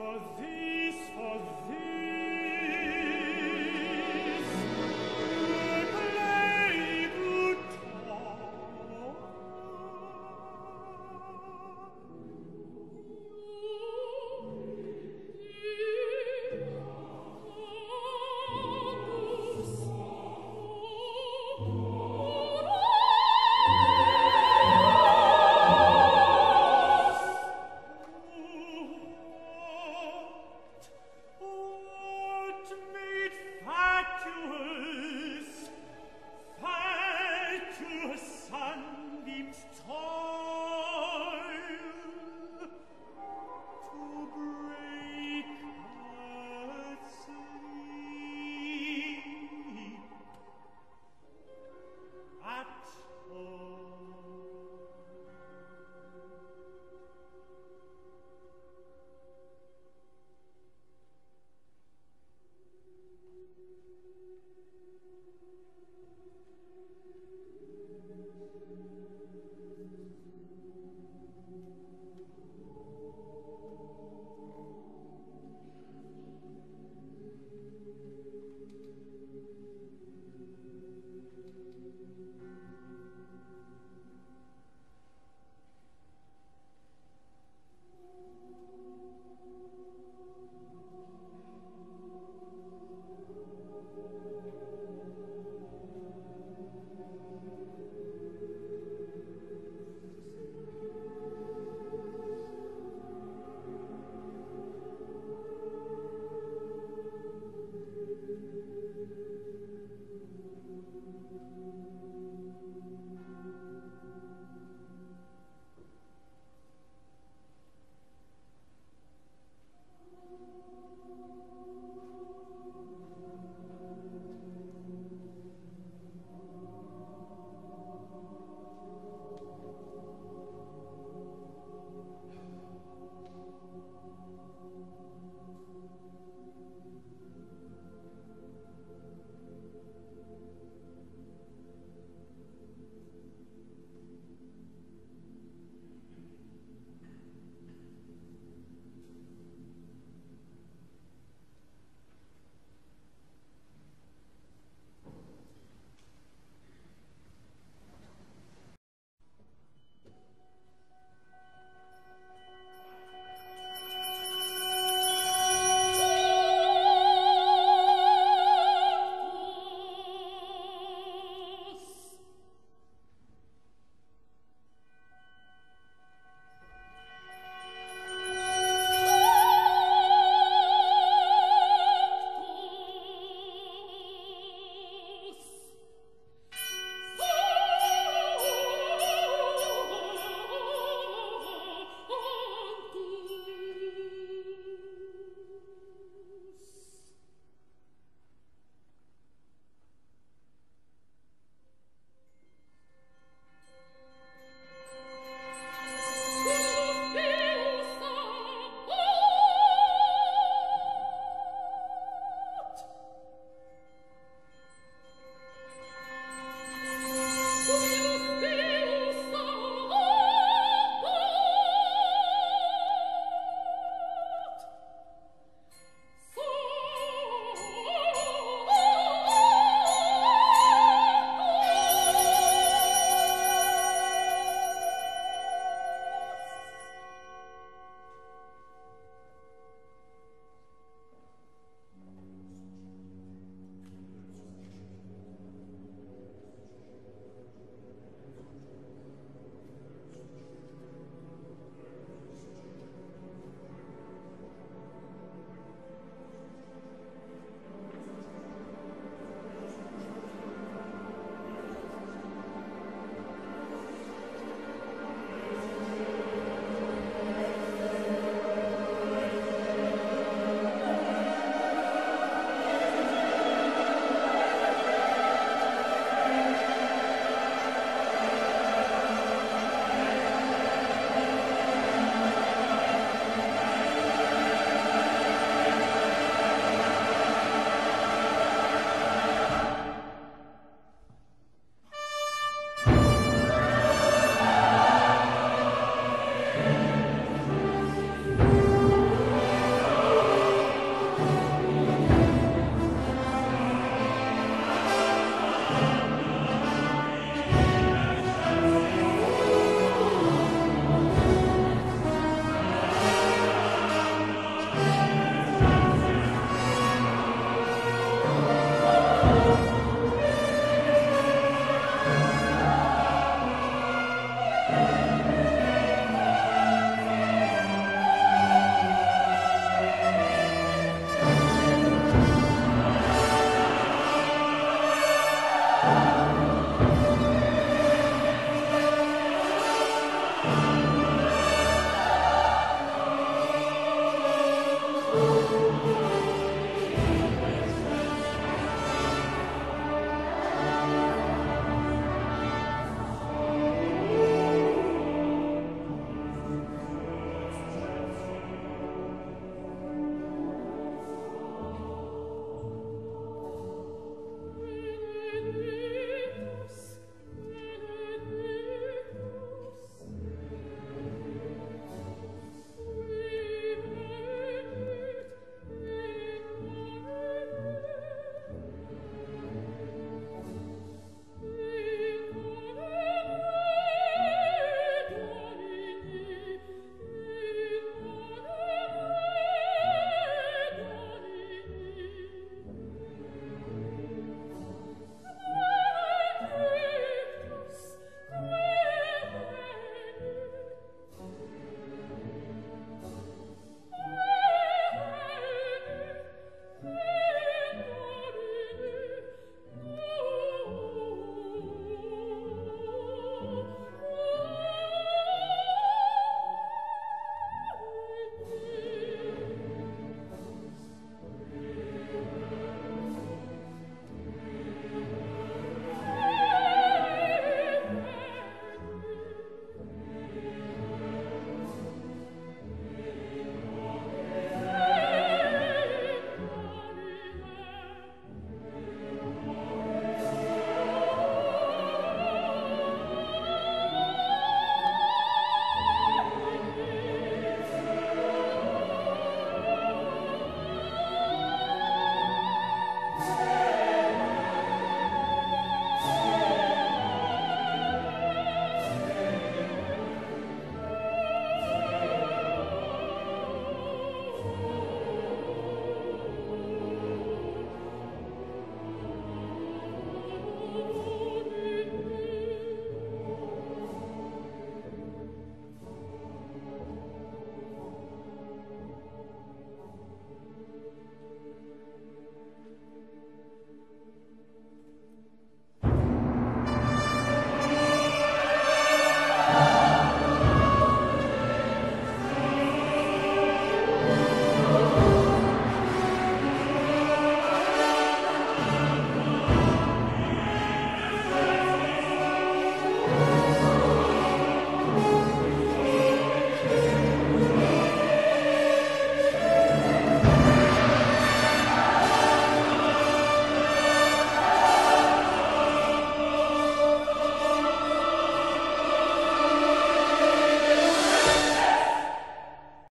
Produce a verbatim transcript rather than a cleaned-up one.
for thee.